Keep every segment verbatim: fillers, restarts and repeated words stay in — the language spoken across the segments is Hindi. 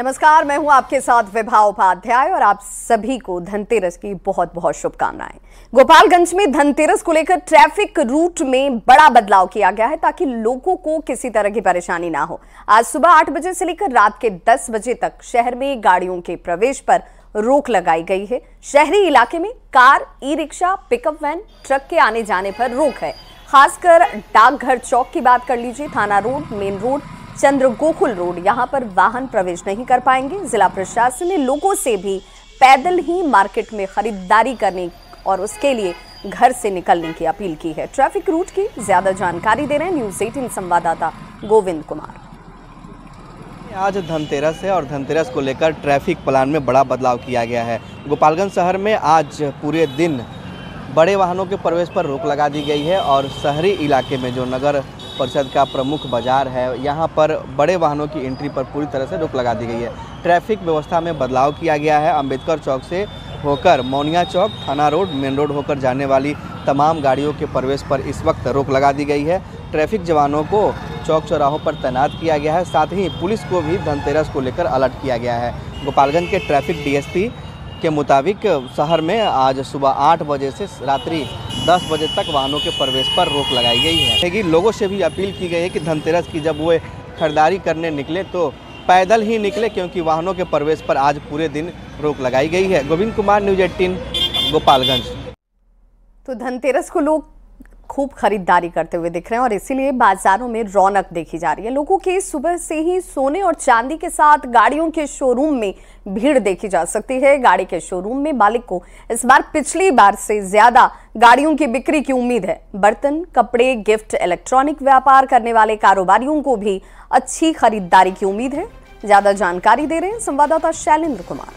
नमस्कार, मैं हूं आपके साथ विभाव उपाध्याय और आप सभी को धनतेरस की बहुत बहुत शुभकामनाएं। गोपालगंज में धनतेरस को लेकर ट्रैफिक रूट में बड़ा बदलाव किया गया है ताकि लोगों को किसी तरह की परेशानी ना हो। आज सुबह आठ बजे से लेकर रात के दस बजे तक शहर में गाड़ियों के प्रवेश पर रोक लगाई गई है। शहरी इलाके में car, e rickshaw, pickup van, truck के आने जाने पर रोक है। खासकर डाकघर चौक की बात कर लीजिए, थाना road, main road, Chandra Gokul road, यहाँ पर वाहन प्रवेश नहीं कर पाएंगे। जिला प्रशासन ने लोगों से भी पैदल ही मार्केट में खरीदारी करने और उसके लिए घर से निकलने की अपील की है। ट्रैफिक रूट की ज्यादा जानकारी दे रहे हैं न्यूज़ अठारह संवाददाता गोविंद कुमार। आज धनतेरस है और धनतेरस को लेकर ट्रैफिक प्लान में बड़ा बदलाव किया गया है। गोपालगंज शहर में आज पूरे दिन बड़े वाहनों के प्रवेश पर रोक लगा दी गई है और शहरी इलाके में जो नगर परिषद का प्रमुख बाजार है, यहाँ पर बड़े वाहनों की एंट्री पर पूरी तरह से रोक लगा दी गई है। ट्रैफिक व्यवस्था में बदलाव किया गया है। अंबेडकर चौक से होकर मौनिया चौक, थाना रोड, मेन रोड होकर जाने वाली तमाम गाड़ियों के प्रवेश पर इस वक्त रोक लगा दी गई है। ट्रैफिक जवानों को चौक चौराहों पर तैनात किया गया है, साथ ही पुलिस को भी धनतेरस को लेकर अलर्ट किया गया है। गोपालगंज के ट्रैफिक डी एस पी के मुताबिक शहर में आज सुबह आठ बजे से रात्रि दस बजे तक वाहनों के प्रवेश पर रोक लगाई गई है। लेकिन लोगों से भी अपील की गई है कि धनतेरस की जब वे खरीदारी करने निकले तो पैदल ही निकले, क्योंकि वाहनों के प्रवेश पर आज पूरे दिन रोक लगाई गई है। गोविंद कुमार, न्यूज़ अठारह, गोपालगंज। तो धनतेरस को लोग खूब खरीदारी करते हुए दिख रहे हैं और इसीलिए बाजारों में रौनक देखी जा रही है। लोगों के सुबह से ही सोने और चांदी के साथ गाड़ियों के शोरूम में भीड़ देखी जा सकती है। गाड़ी के शोरूम में मालिक को इस बार पिछली बार से ज्यादा गाड़ियों की बिक्री की उम्मीद है। बर्तन, कपड़े, गिफ्ट, इलेक्ट्रॉनिक व्यापार करने वाले कारोबारियों को भी अच्छी खरीदारी की उम्मीद है। ज्यादा जानकारी दे रहे हैं संवाददाता शैलेंद्र कुमार।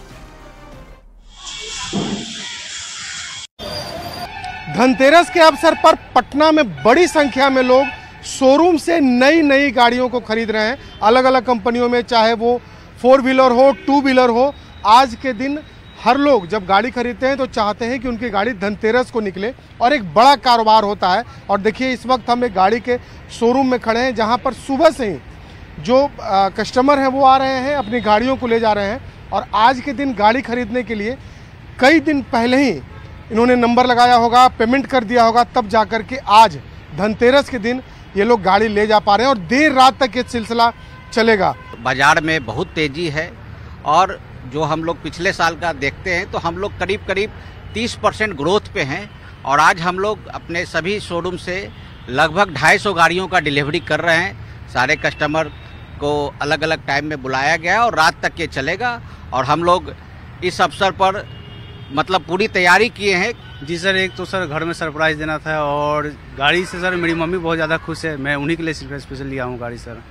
धनतेरस के अवसर पर पटना में बड़ी संख्या में लोग शोरूम से नई नई गाड़ियों को खरीद रहे हैं। अलग अलग कंपनियों में, चाहे वो फोर व्हीलर हो, टू व्हीलर हो। आज के दिन हर लोग जब गाड़ी खरीदते हैं तो चाहते हैं कि उनकी गाड़ी धनतेरस को निकले और एक बड़ा कारोबार होता है। और देखिए, इस वक्त हम एक गाड़ी के शोरूम में खड़े हैं जहाँ पर सुबह से ही जो आ, कस्टमर हैं वो आ रहे हैं, अपनी गाड़ियों को ले जा रहे हैं। और आज के दिन गाड़ी खरीदने के लिए कई दिन पहले ही इन्होंने नंबर लगाया होगा, पेमेंट कर दिया होगा, तब जाकर के आज धनतेरस के दिन ये लोग गाड़ी ले जा पा रहे हैं और देर रात तक ये सिलसिला चलेगा। बाज़ार में बहुत तेज़ी है और जो हम लोग पिछले साल का देखते हैं तो हम लोग करीब करीब तीस परसेंट ग्रोथ पे हैं और आज हम लोग अपने सभी शोरूम से लगभग ढाई सौ गाड़ियों का डिलीवरी कर रहे हैं। सारे कस्टमर को अलग अलग टाइम में बुलाया गया और रात तक ये चलेगा और हम लोग इस अवसर पर मतलब पूरी तैयारी किए हैं। जी सर, एक तो सर घर में सरप्राइज़ देना था और गाड़ी से सर मेरी मम्मी बहुत ज़्यादा खुश है। मैं उन्हीं के लिए स्पेशल लिया हूँ गाड़ी सर।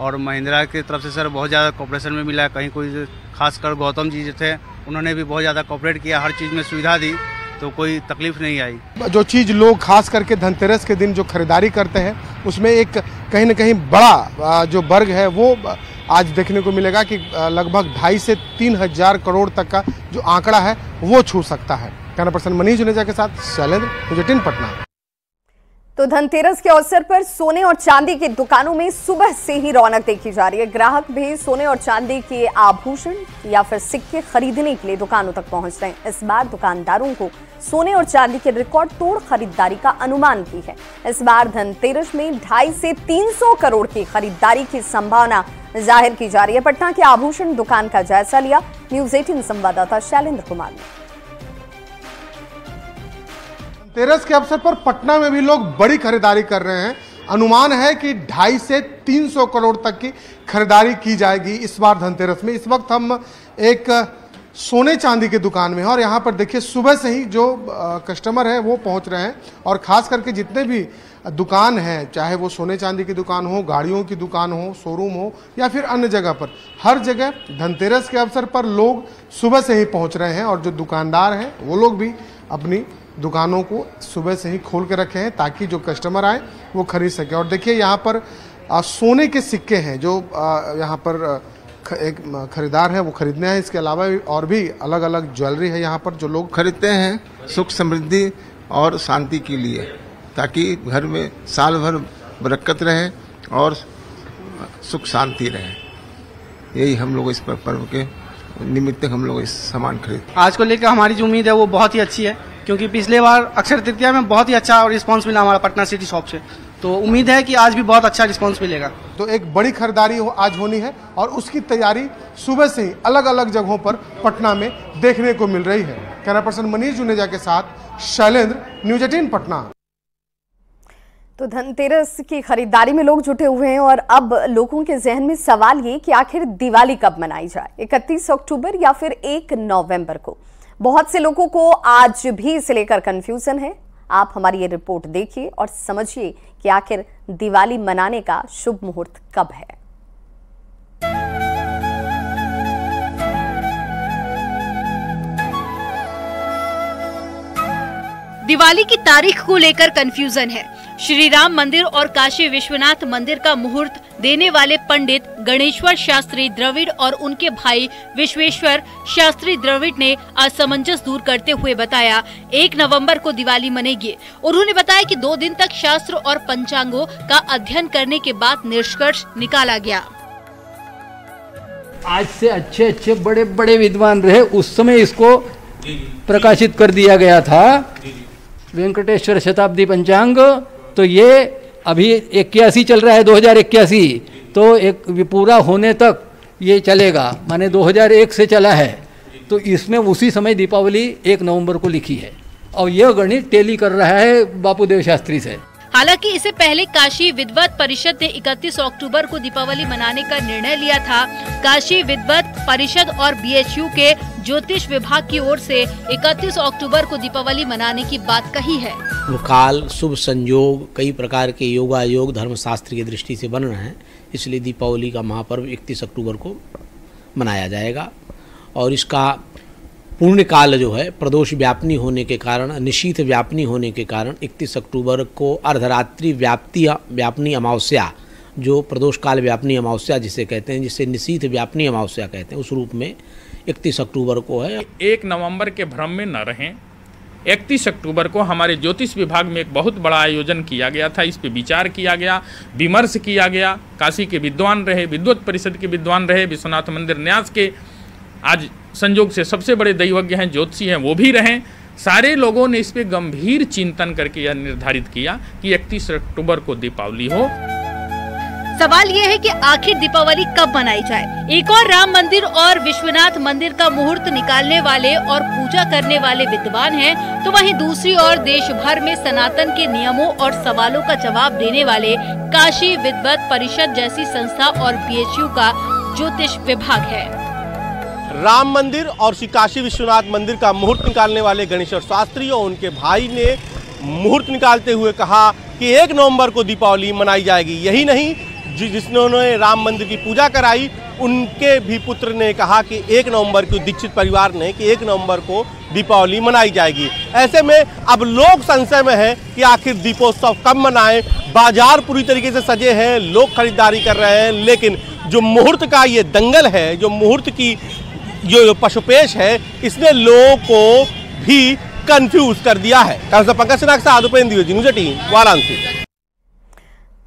और महिंद्रा की तरफ से सर बहुत ज़्यादा कॉपरेशन में मिला। कहीं कोई खासकर गौतम जी जो थे उन्होंने भी बहुत ज़्यादा कॉपरेट किया, हर चीज़ में सुविधा दी तो कोई तकलीफ नहीं आई। जो चीज़ लोग खास करके धनतेरस के दिन जो खरीदारी करते हैं उसमें एक कहीं ना कहीं बड़ा जो वर्ग है वो आज देखने को मिलेगा कि लगभग ढाई से तीन हज़ार करोड़ तक का जो आंकड़ा है वो छू सकता है। कैमरा पर्सन मनीष जुनेजा के साथ शैलेंद्र, जटिन, पटना। तो धनतेरस के अवसर पर सोने और चांदी की दुकानों में सुबह से ही रौनक देखी जा रही है। ग्राहक भी सोने और चांदी के आभूषण या फिर सिक्के खरीदने के लिए दुकानों तक पहुंच रहे हैं। इस बार दुकानदारों को सोने और चांदी के रिकॉर्ड तोड़ खरीदारी का अनुमान भी है। इस बार धनतेरस में ढाई से तीन सौ करोड़ की खरीदारी की संभावना जाहिर की जा रही है। पटना के आभूषण दुकान का जायजा लिया न्यूज़ अठारह संवाददाता शैलेंद्र कुमार ने। धनतेरस के अवसर पर पटना में भी लोग बड़ी खरीदारी कर रहे हैं। अनुमान है कि ढाई से तीन सौ करोड़ तक की खरीदारी की जाएगी इस बार धनतेरस में। इस वक्त हम एक सोने चांदी की दुकान में है और यहाँ पर देखिए सुबह से ही जो कस्टमर है वो पहुँच रहे हैं और ख़ास करके जितने भी दुकान हैं, चाहे वो सोने चांदी की दुकान हो, गाड़ियों की दुकान हो, शोरूम हो या फिर अन्य जगह पर, हर जगह धनतेरस के अवसर पर लोग सुबह से ही पहुँच रहे हैं। और जो दुकानदार हैं वो लोग भी अपनी दुकानों को सुबह से ही खोल के रखे हैं ताकि जो कस्टमर आए वो खरीद सके। और देखिए यहाँ पर आ, सोने के सिक्के हैं जो आ, यहाँ पर आ, एक खरीदार है वो खरीदने हैं। इसके अलावा और भी अलग अलग ज्वेलरी है यहाँ पर जो लोग खरीदते हैं सुख समृद्धि और शांति के लिए, ताकि घर में साल भर बरकत रहे और सुख शांति रहे। यही हम लोग इस पर्व के निमित्त हम लोग इस सामान खरीद। आज को लेकर हमारी जो उम्मीद है वो बहुत ही अच्छी है, क्योंकि पिछले बार अक्षय तृतीया में बहुत ही अच्छा रिस्पांस मिला हमारा पटना सिटी शॉप से, तो उम्मीद है कि आज भी बहुत अच्छा रिस्पांस मिलेगा। तो एक बड़ी खरीदारी हो, आज होनी है और उसकी तैयारी सुबह से ही अलग अलग जगहों पर पटना में देखने को मिल रही है। कैमरा पर्सन मनीष जुनेजा के साथ शैलेंद्र, न्यूज अठारह पटना। तो धनतेरस की खरीदारी में लोग जुटे हुए हैं और अब लोगों के जहन में सवाल ये कि आखिर दिवाली कब मनाई जाए, इकतीस अक्टूबर या फिर एक नवंबर को। बहुत से लोगों को आज भी इसे लेकर कंफ्यूजन है। आप हमारी ये रिपोर्ट देखिए और समझिए कि आखिर दिवाली मनाने का शुभ मुहूर्त कब है। दिवाली की तारीख को लेकर कंफ्यूजन है। श्री राम मंदिर और काशी विश्वनाथ मंदिर का मुहूर्त देने वाले पंडित गणेश्वर शास्त्री द्रविड़ और उनके भाई विश्वेश्वर शास्त्री द्रविड़ ने असमंजस दूर करते हुए बताया एक नवंबर को दिवाली मनेगी। उन्होंने बताया कि दो दिन तक शास्त्र और पंचांगों का अध्ययन करने के बाद निष्कर्ष निकाला गया। आज से अच्छे अच्छे बड़े बड़े विद्वान रहे, उस समय इसको प्रकाशित कर दिया गया था वेंकटेश्वर शताब्दी पंचांग। तो ये अभी इक्यासी चल रहा है, दो हजार इक्यासी, तो एक पूरा होने तक ये चलेगा, माने दो हजार एक से चला है। तो इसमें उसी समय दीपावली एक नवंबर को लिखी है और यह गणित टेली कर रहा है बापू देव शास्त्री से। हालांकि इससे पहले काशी विद्वत परिषद ने इकतीस अक्टूबर को दीपावली मनाने का निर्णय लिया था। काशी विद्वत परिषद और बी एच यू के ज्योतिष विभाग की ओर से इकतीस अक्टूबर को दीपावली मनाने की बात कही है। काल, शुभ संयोग, कई प्रकार के योगा योग धर्मशास्त्र की दृष्टि से बन रहे हैं, इसलिए दीपावली का महापर्व इकतीस अक्टूबर को मनाया जाएगा। और इसका पूर्ण काल जो है प्रदोष व्यापनी होने के कारण, निशीथ व्यापनी होने के कारण इकतीस अक्टूबर को अर्धरात्रि व्याप्ति व्यापनी अमावस्या, जो प्रदोष काल व्यापनी अमावस्या जिसे कहते हैं, जिसे निशीथ व्यापनी अमावस्या कहते हैं, उस रूप में इकतीस अक्टूबर को है। एक नवंबर के भ्रम में न रहें। इकतीस अक्टूबर को हमारे ज्योतिष विभाग में एक बहुत बड़ा आयोजन किया गया था, इस पे विचार किया गया, विमर्श किया गया। काशी के विद्वान रहे, विद्वत परिषद के विद्वान रहे, विश्वनाथ मंदिर न्यास के आज संयोग से सबसे बड़े दैवज्ञ हैं, ज्योतिषी हैं, वो भी रहें। सारे लोगों ने इस पे गंभीर चिंतन करके यह निर्धारित किया कि इकतीस अक्टूबर को दीपावली हो। सवाल ये है कि आखिर दीपावली कब मनाई जाए। एक और राम मंदिर और विश्वनाथ मंदिर का मुहूर्त निकालने वाले और पूजा करने वाले विद्वान हैं, तो वहीं दूसरी ओर देश भर में सनातन के नियमों और सवालों का जवाब देने वाले काशी विद्वत परिषद जैसी संस्था और बीएचयू का ज्योतिष विभाग है। राम मंदिर और श्री काशी विश्वनाथ मंदिर का मुहूर्त निकालने वाले गणेश्वर शास्त्री और उनके भाई ने मुहूर्त निकालते हुए कहा कि एक नवम्बर को दीपावली मनाई जाएगी। यही नहीं, जिन्होंने राम मंदिर की पूजा कराई उनके भी पुत्र ने कहा कि एक नवंबर को, दीक्षित परिवार ने, कि एक नवंबर को दीपावली मनाई जाएगी। ऐसे में अब लोग संशय में हैं कि आखिर दीपोत्सव कब मनाएं। बाजार पूरी तरीके से सजे हैं, लोग खरीदारी कर रहे हैं, लेकिन जो मुहूर्त का ये दंगल है, जो मुहूर्त की जो पशुपेश है, इसने लोगों को भी कंफ्यूज कर दिया है। पंकज सिन्हा के साथ उपेंद्र जी, न्यूज अठारह वाराणसी।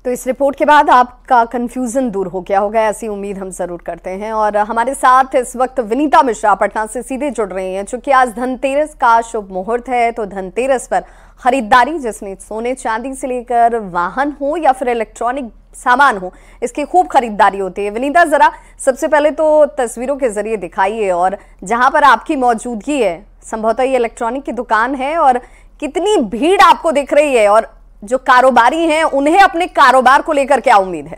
तो इस रिपोर्ट के बाद आपका कंफ्यूजन दूर हो गया होगा, ऐसी उम्मीद हम जरूर करते हैं। और हमारे साथ इस वक्त विनीता मिश्रा पटना से सीधे जुड़ रही हैं, चूंकि आज धनतेरस का शुभ मुहूर्त है। तो धनतेरस पर खरीदारी, जिसमें सोने चांदी से लेकर वाहन हो या फिर इलेक्ट्रॉनिक सामान हो, इसकी खूब खरीदारी होती है। विनीता, जरा सबसे पहले तो तस्वीरों के जरिए दिखाइए, और जहाँ पर आपकी मौजूदगी है संभवतः ये इलेक्ट्रॉनिक की दुकान है, और कितनी भीड़ आपको दिख रही है, और जो कारोबारी हैं उन्हें अपने कारोबार को लेकर क्या उम्मीद है?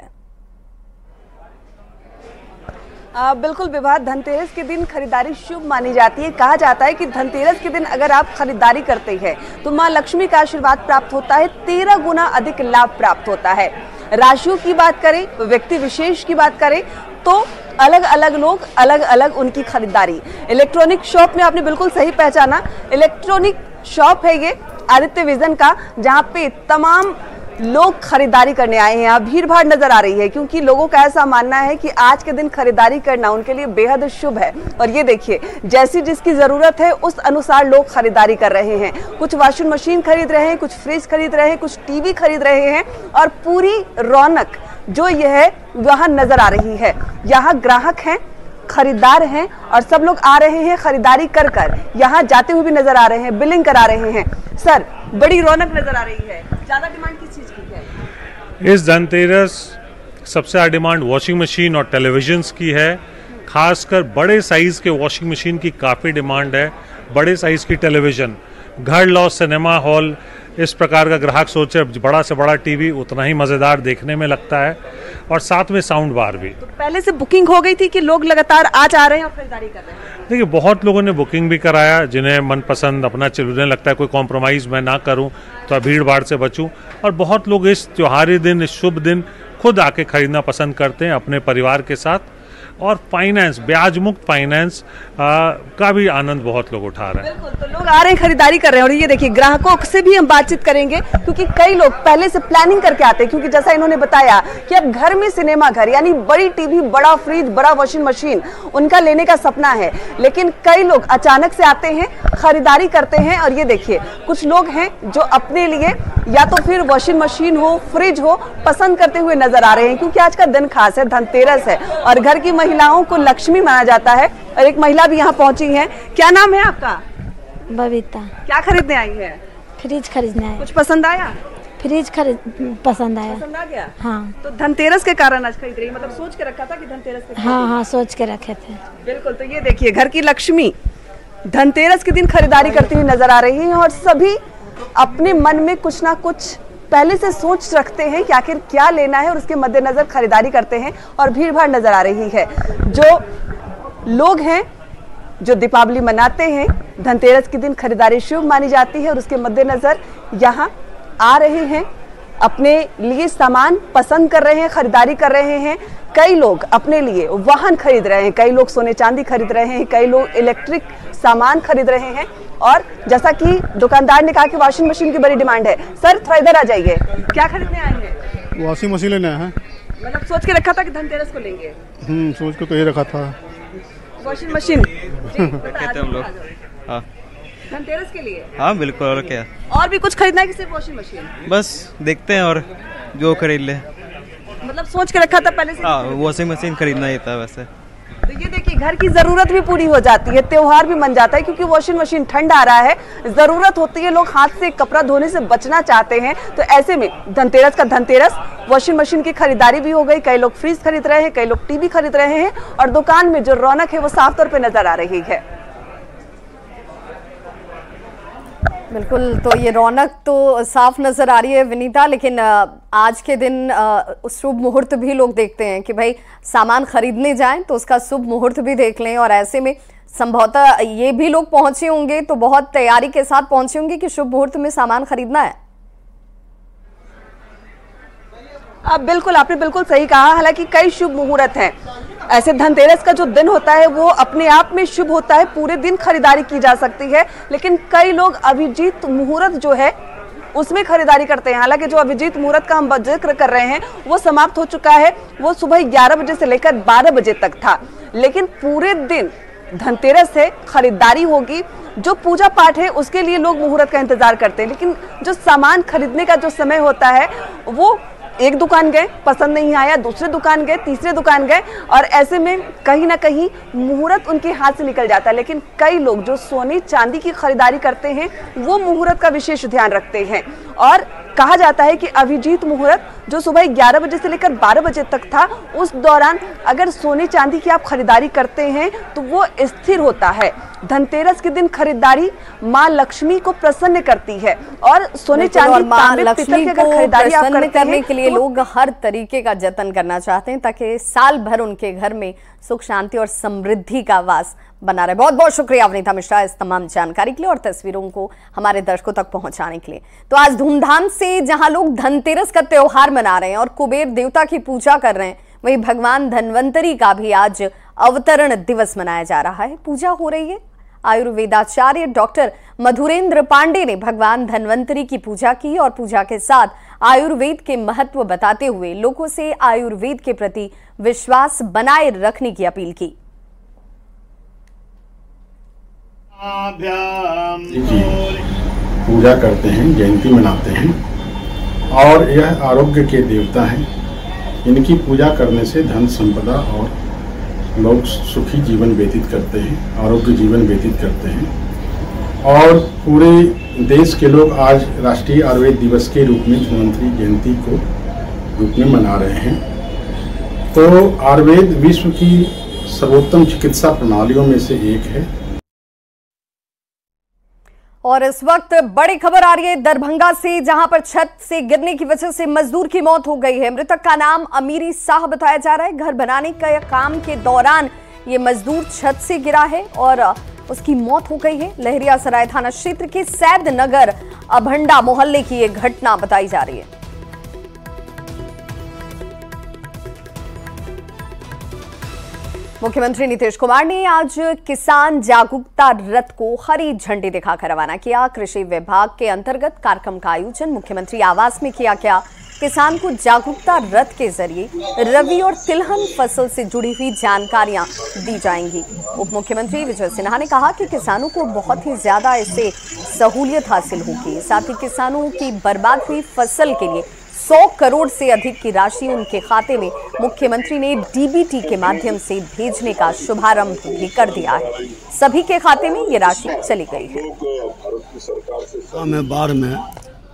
आ, बिल्कुल विभाग, धनतेरस के दिन खरीदारी शुभ मानी जाती है। कहा जाता है कि धनतेरस के दिन अगर आप खरीदारी करते हैं तो मां लक्ष्मी का आशीर्वाद प्राप्त होता है, तेरह गुना अधिक लाभ प्राप्त होता है। राशियों की बात करें, व्यक्ति विशेष की बात करें, तो अलग अलग लोग अलग अलग उनकी खरीदारी। इलेक्ट्रॉनिक शॉप में आपने बिल्कुल सही पहचाना, इलेक्ट्रॉनिक शॉप है ये आदित्य विजन का, जहाँ पे तमाम लोग खरीदारी करने आए हैं। यहाँ भीड़ भाड़ नजर आ रही है, क्योंकि लोगों का ऐसा मानना है कि आज के दिन खरीदारी करना उनके लिए बेहद शुभ है। और ये देखिए, जैसी जिसकी ज़रूरत है उस अनुसार लोग खरीदारी कर रहे हैं। कुछ वॉशिंग मशीन खरीद रहे हैं, कुछ फ्रिज खरीद रहे हैं, कुछ टीवी खरीद रहे हैं, और पूरी रौनक जो यह वहां नजर आ रही है। यहाँ ग्राहक हैं, खरीदार हैं और सब लोग आ रहे हैं खरीदारी कर कर, यहाँ जाते हुए भी नजर आ रहे हैं, बिलिंग करा रहे हैं। सर, बड़ी रौनक नजर आ रही है, ज्यादा डिमांड किस चीज की है इस धनतेरस? सबसे ज्यादा डिमांड वॉशिंग मशीन और टेलीविजन की है, खासकर बड़े साइज के वॉशिंग मशीन की काफ़ी डिमांड है, बड़े साइज की टेलीविजन, घर लॉ, सिनेमा हॉल, इस प्रकार का ग्राहक सोचे बड़ा से बड़ा टीवी उतना ही मज़ेदार देखने में लगता है, और साथ में साउंड बार भी। तो पहले से बुकिंग हो गई थी कि लोग लगातार आज आ रहे हैं और खरीदारी कर रहे हैं? देखिए, बहुत लोगों ने बुकिंग भी कराया, जिन्हें मनपसंद अपना चलने लगता है, कोई कॉम्प्रोमाइज़ मैं ना करूँ तो भीड़ भाड़ से बचूँ, और बहुत लोग इस त्योहारी दिन, इस शुभ दिन खुद आके खरीदना पसंद करते हैं अपने परिवार के साथ, और फाइनेंस, ब्याज मुक्त फाइनेंस का भी आनंद बहुत लोग उठा रहे हैं। बिल्कुल, तो लोग आ रहे हैं, खरीदारी कर रहे हैं। और ये देखिए, ग्राहकों से भी हम बातचीत करेंगे, क्योंकि कई लोग पहले से प्लानिंग करके आते हैं, क्योंकि जैसा इन्होंने बताया कि अब घर में सिनेमा घर, यानी बड़ी टीवी, बड़ा फ्रिज, बड़ा वॉशिंग मशीन उनका लेने का सपना है, लेकिन कई लोग अचानक से आते हैं, खरीदारी करते हैं। और ये देखिए, कुछ लोग हैं जो अपने लिए या तो फिर वॉशिंग मशीन हो, फ्रिज हो, पसंद करते हुए नजर आ रहे हैं, क्योंकि आज का दिन खास है, धनतेरस है, और घर की महिलाओं को लक्ष्मी माना जाता है। और एक महिला भी यहाँ पहुँची है। क्या नाम है आपका? बबीता। क्या खरीदने आई है? फ्रिज खरीदने आई। कुछ पसंद आया? फ्रिज खरीद पसंद आया। पसंद आ गया? हाँ। तो धनतेरस के कारण आज खरीद रही, मतलब सोच के रखा था कि धनतेरस के? हाँ हाँ, सोच के रखे थे। बिल्कुल, तो ये देखिए, घर की लक्ष्मी धनतेरस के दिन खरीदारी करती हुई नजर आ रही है, और सभी अपने मन में कुछ ना कुछ पहले से सोच रखते हैं कि आखिर क्या लेना है, और उसके मद्देनजर खरीदारी करते हैं, और भीड़ भाड़ नजर आ रही है। जो लोग हैं जो दीपावली मनाते हैं, धनतेरस के दिन खरीदारी शुभ मानी जाती है, और उसके मद्देनजर यहाँ आ रहे हैं, अपने लिए सामान पसंद कर रहे हैं, खरीदारी कर रहे हैं। कई लोग अपने लिए वाहन खरीद रहे हैं, कई लोग सोने चांदी खरीद रहे हैं, कई लोग इलेक्ट्रिक सामान खरीद रहे हैं, और जैसा कि दुकानदार ने कहा कि वॉशिंग मशीन की बड़ी डिमांड है। सर, थोड़ा इधर आ जाइए, क्या खरीदने आए हैं? वॉशिंग मशीन लेना है। मतलब सोच के रखा था कि धनतेरस को लेंगे? हम्म, सोच के तो ये रखा था। वॉशिंग मशीन रखे हम लोग धनतेरस के लिए। हाँ बिल्कुल, और क्या? और भी कुछ खरीदना है कि सिर्फ वॉशिंग मशीन? बस देखते हैं और जो खरीद ले, मतलब सोच के रखा था पहले से, वॉशिंग मशीन खरीदना ही था वैसे। तो ये देखिए, घर की जरूरत भी पूरी हो जाती है, त्योहार भी मन जाता है, क्योंकि वॉशिंग मशीन ठंड आ रहा है, जरूरत होती है, लोग हाथ से कपड़ा धोने से बचना चाहते हैं, तो ऐसे में धनतेरस का धनतेरस वॉशिंग मशीन की खरीदारी भी हो गई, कई लोग फ्रिज खरीद रहे हैं, कई लोग टीवी खरीद रहे हैं, और दुकान में जो रौनक है वो साफ तौर पर नजर आ रही है। बिल्कुल, तो ये रौनक तो साफ नजर आ रही है विनीता, लेकिन आज के दिन शुभ मुहूर्त भी लोग देखते हैं कि भाई सामान खरीदने जाएं तो उसका शुभ मुहूर्त भी देख लें, और ऐसे में संभवतः ये भी लोग पहुंचे होंगे तो बहुत तैयारी के साथ पहुंचे होंगे कि शुभ मुहूर्त में सामान खरीदना है। आप बिल्कुल, आपने बिल्कुल सही कहा, हालांकि कई शुभ मुहूर्त हैं। ऐसे धनतेरस का जो दिन होता है वो अपने आप में शुभ होता है, पूरे दिन खरीदारी की जा सकती है, लेकिन कई लोग अभिजीत मुहूर्त जो है उसमें खरीदारी करते हैं। हालांकि जो अभिजीत मुहूर्त का हम जिक्र कर रहे हैं वो समाप्त हो चुका है, वो सुबह ग्यारह बजे से लेकर बारह बजे तक था, लेकिन पूरे दिन धनतेरस से खरीदारी होगी। जो पूजा पाठ है उसके लिए लोग मुहूर्त का इंतजार करते हैं, लेकिन जो सामान खरीदने का जो समय होता है वो एक दुकान गए, पसंद नहीं आया, दूसरे दुकान गए, तीसरे दुकान गए, और ऐसे में कहीं ना कहीं मुहूर्त उनके हाथ से निकल जाता है। लेकिन कई लोग जो सोने चांदी की खरीदारी करते हैं वो मुहूर्त का विशेष ध्यान रखते हैं, और कहा जाता है कि अभिजीत मुहूर्त जो सुबह ग्यारह बजे से लेकर बारह बजे तक था, उस दौरान अगर सोने चांदी की आप खरीदारी करते हैं तो वो स्थिर होता है। धनतेरस के दिन खरीदारी माँ लक्ष्मी को प्रसन्न करती है, और सोने चांदी तांबे पीतल की अगर खरीदारी आप करते हैं तो लोग हर तरीके का जतन करना चाहते हैं ताकि साल भर उनके घर में सुख, शांति और समृद्धि का वास बना रहे। बहुत बहुत शुक्रिया विनीता मिश्रा इस तमाम जानकारी के लिए और तस्वीरों को हमारे दर्शकों तक पहुंचाने के लिए। तो आज धूमधाम से जहां लोग धनतेरस का त्योहार मना रहे हैं और कुबेर देवता की पूजा कर रहे हैं, वहीं भगवान धन्वंतरी का भी आज अवतरण दिवस मनाया जा रहा है, पूजा हो रही है। आयुर्वेदाचार्य डॉक्टर मधुरेंद्र पांडे ने भगवान धन्वंतरी की पूजा की और पूजा के साथ आयुर्वेद के महत्व बताते हुए लोगों से आयुर्वेद के प्रति विश्वास बनाए रखने की अपील की। पूजा करते हैं, जयंती मनाते हैं, और यह आरोग्य के देवता हैं, इनकी पूजा करने से धन संपदा और लोग सुखी जीवन व्यतीत करते हैं, आरोग्य जीवन व्यतीत करते हैं। और पूरे देश के लोग आज राष्ट्रीय आयुर्वेद दिवस के रूप में धन्वंतरी जयंती को रूप में मना रहे हैं। तो आयुर्वेद विश्व की सर्वोत्तम चिकित्सा प्रणालियों में से एक है। और इस वक्त बड़ी खबर आ रही है दरभंगा से, जहां पर छत से गिरने की वजह से मजदूर की मौत हो गई है। मृतक का नाम अमीरी शाह बताया जा रहा है। घर बनाने का काम के दौरान ये मजदूर छत से गिरा है और उसकी मौत हो गई है। लहरिया सराय थाना क्षेत्र के सैद नगर अभंडा मोहल्ले की ये घटना बताई जा रही है। मुख्यमंत्री नीतीश कुमार ने आज किसान जागरूकता रथ को हरी झंडी दिखाकर रवाना किया। कृषि विभाग के अंतर्गत कार्यक्रम का आयोजन मुख्यमंत्री आवास में किया गया। किसान को जागरूकता रथ के जरिए रबी और तिलहन फसल से जुड़ी हुई जानकारियां दी जाएंगी। उप मुख्यमंत्री विजय सिन्हा ने कहा कि किसानों को बहुत ही ज्यादा इससे सहूलियत हासिल होगी। साथ ही किसानों की बर्बाद हुई फसल के लिए सौ करोड़ से अधिक की राशि उनके खाते में मुख्यमंत्री ने डीबीटी के माध्यम से भेजने का शुभारंभ भी कर दिया है। सभी के खाते में ये राशि चली गई है। में बाढ़ में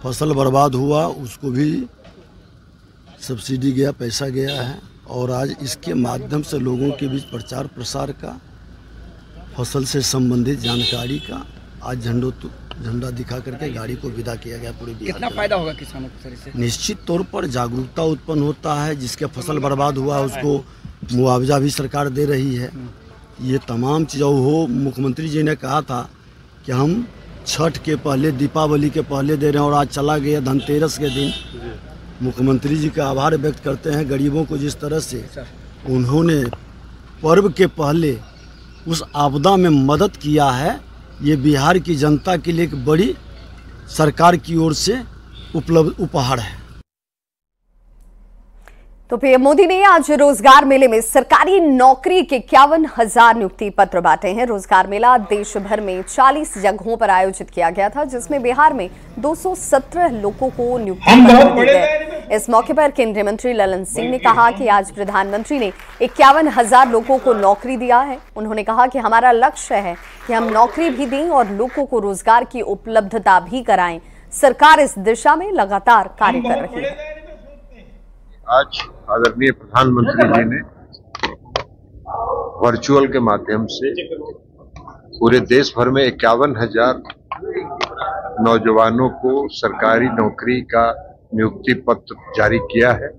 फसल बर्बाद हुआ, उसको भी सब्सिडी गया, पैसा गया है। और आज इसके माध्यम से लोगों के बीच प्रचार प्रसार का, फसल से संबंधित जानकारी का आज झंडो झंडा दिखा करके गाड़ी को विदा किया गया। पूरे कितना फायदा होगा किसानों को? निश्चित तौर पर जागरूकता उत्पन्न होता है। जिसके फसल बर्बाद हुआ उसको मुआवजा भी सरकार दे रही है। ये तमाम चीज़ हो, मुख्यमंत्री जी ने कहा था कि हम छठ के पहले, दीपावली के पहले दे रहे हैं और आज चला गया धनतेरस के दिन। मुख्यमंत्री जी का आभार व्यक्त करते हैं। गरीबों को जिस तरह से उन्होंने पर्व के पहले उस आपदा में मदद किया है, ये बिहार की जनता के लिए एक बड़ी सरकार की ओर से उपलब्ध उपहार है। तो पीएम मोदी ने आज रोजगार मेले में सरकारी नौकरी के इक्यावन हजार नियुक्ति पत्र बांटे हैं। रोजगार मेला देश भर में चालीस जगहों पर आयोजित किया गया था, जिसमें बिहार में दो सौ सत्रह लोगों को नियुक्ति पत्र दिए गए। इस मौके पर केंद्रीय मंत्री ललन सिंह ने कहा कि आज प्रधानमंत्री ने इक्यावन हजार लोगों को नौकरी दिया है। उन्होंने कहा कि हमारा लक्ष्य है कि हम नौकरी भी दें और लोगों को रोजगार की उपलब्धता भी कराएं। सरकार इस दिशा में लगातार कार्य कर रही है। आज आदरणीय प्रधानमंत्री जी ने वर्चुअल के माध्यम से पूरे देश भर में इक्यावन हजार नौजवानों को सरकारी नौकरी का नियुक्ति पत्र जारी किया है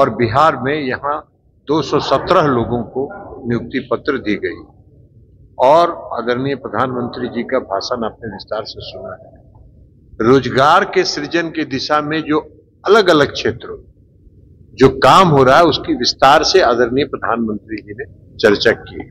और बिहार में यहाँ दो सौ सत्रह लोगों को नियुक्ति पत्र दी गई। और आदरणीय प्रधानमंत्री जी का भाषण आपने विस्तार से सुना है। रोजगार के सृजन की दिशा में जो अलग अलग क्षेत्रों जो काम हो रहा है उसकी विस्तार से आदरणीय प्रधानमंत्री जी ने चर्चा की।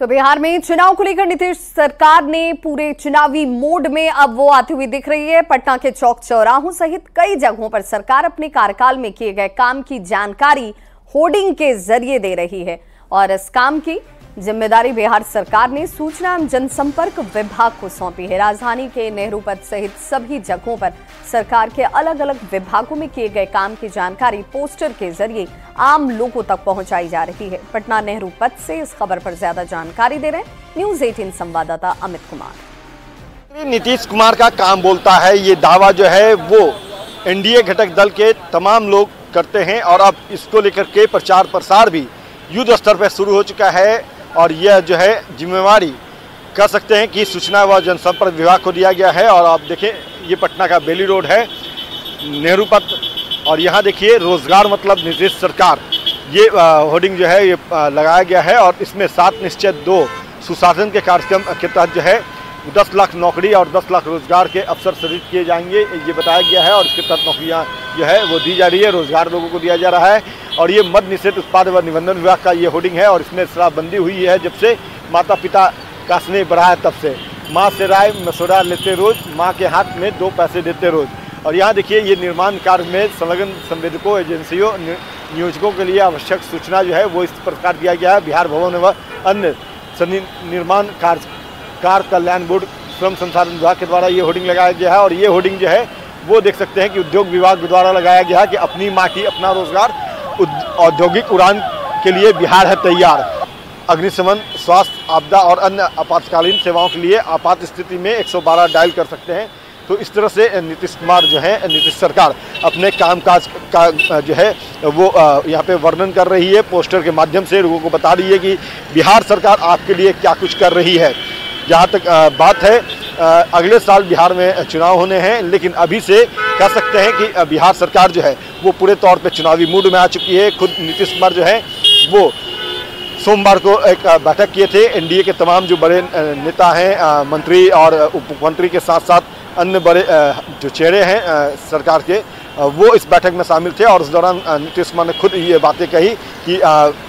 तो बिहार में चुनाव को लेकर नीतीश सरकार ने पूरे चुनावी मोड में अब वो आती हुई दिख रही है। पटना के चौक चौराहों सहित कई जगहों पर सरकार अपने कार्यकाल में किए गए काम की जानकारी होर्डिंग के जरिए दे रही है और इस काम की जिम्मेदारी बिहार सरकार ने सूचना एवं जनसंपर्क विभाग को सौंपी है। राजधानी के नेहरू पथ सहित सभी जगहों पर सरकार के अलग अलग विभागों में किए गए काम की जानकारी पोस्टर के जरिए आम लोगों तक पहुंचाई जा रही है। पटना नेहरू पथ से इस खबर पर ज्यादा जानकारी दे रहे हैं न्यूज एटीन संवाददाता अमित कुमार। नीतीश कुमार का काम बोलता है, ये दावा जो है वो एनडीए घटक दल के तमाम लोग करते हैं और अब इसको लेकर के प्रचार प्रसार भी युद्ध स्तर पर शुरू हो चुका है। और यह जो है जिम्मेवारी कह सकते हैं कि सूचना व जनसंपर्क विभाग को दिया गया है। और आप देखें ये पटना का बेली रोड है, नेहरू पथ, और यहाँ देखिए रोजगार मतलब नीतीश सरकार, ये होर्डिंग जो है ये लगाया गया है। और इसमें सात निश्चय दो सुशासन के कार्यक्रम के तहत जो है दस लाख नौकरी और दस लाख रोजगार के अवसर सृजित किए जाएंगे, ये बताया गया है। और इसके तहत नौकरियाँ जो है वो दी जा रही है, रोजगार लोगों को दिया जा रहा है। और ये मद निषेध उत्पाद व निबंधन विभाग का ये होर्डिंग है और इसमें शराबबंदी हुई है जब से माता पिता का स्नेह बढ़ा है तब से। माँ से राय मशवरा लेते रोज, माँ के हाथ में दो पैसे देते रोज। और यहाँ देखिए ये निर्माण कार्य में संलग्न संवेदकों, एजेंसियों, नियोजकों के लिए आवश्यक सूचना जो है वो इस प्रकार दिया गया है। बिहार भवन व अन्य निर्माण कार्य कार कल्याण बोर्ड श्रम संसाधन विभाग के द्वारा ये होर्डिंग लगाया गया है। और ये होर्डिंग जो है वो देख सकते हैं कि उद्योग विभाग द्वारा लगाया गया है कि अपनी माटी अपना रोजगार, औद्योगिक उड़ान के लिए बिहार है तैयार। अग्निशमन, स्वास्थ्य, आपदा और अन्य आपातकालीन सेवाओं के लिए आपात स्थिति में एक सौ बारह डायल कर सकते हैं। तो इस तरह से नीतीश कुमार जो है, नीतीश सरकार अपने कामकाज का जो है वो यहाँ पे वर्णन कर रही है, पोस्टर के माध्यम से लोगों को बता रही है कि बिहार सरकार आपके लिए क्या कुछ कर रही है। जहाँ तक बात है, अगले साल बिहार में चुनाव होने हैं, लेकिन अभी से कह सकते हैं कि बिहार सरकार जो है वो पूरे तौर पे चुनावी मूड में आ चुकी है। खुद नीतीश कुमार जो है वो सोमवार को एक बैठक किए थे, एनडीए के तमाम जो बड़े नेता हैं, मंत्री और उप मुख्यमंत्री के साथ साथ अन्य बड़े जो चेहरे हैं सरकार के, वो इस बैठक में शामिल थे और उस दौरान नीतीश कुमार ने खुद ये बातें कही कि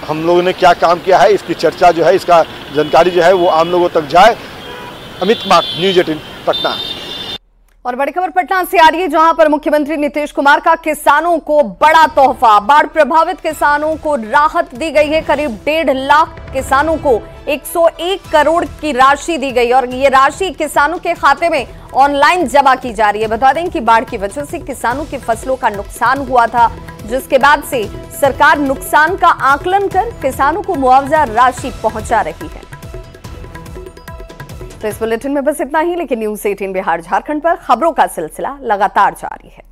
हम लोगों ने क्या काम किया है, इसकी चर्चा जो है, इसका जानकारी जो है वो आम लोगों तक जाए। अमित कुमार, न्यूज़ अठारह, पटना। और बड़ी खबर पटना से आ रही है, जहां पर मुख्यमंत्री नीतीश कुमार का किसानों को बड़ा तोहफा। बाढ़ प्रभावित किसानों को राहत दी गई है, करीब डेढ़ लाख किसानों को एक सौ एक करोड़ की राशि दी गई और ये राशि किसानों के खाते में ऑनलाइन जमा की जा रही है। बता दें कि बाढ़ की वजह से किसानों की फसलों का नुकसान हुआ था, जिसके बाद से सरकार नुकसान का आकलन कर किसानों को मुआवजा राशि पहुंचा रही है। तो इस बुलेटिन में बस इतना ही, लेकिन न्यूज़ अठारह बिहार झारखंड पर खबरों का सिलसिला लगातार जारी है।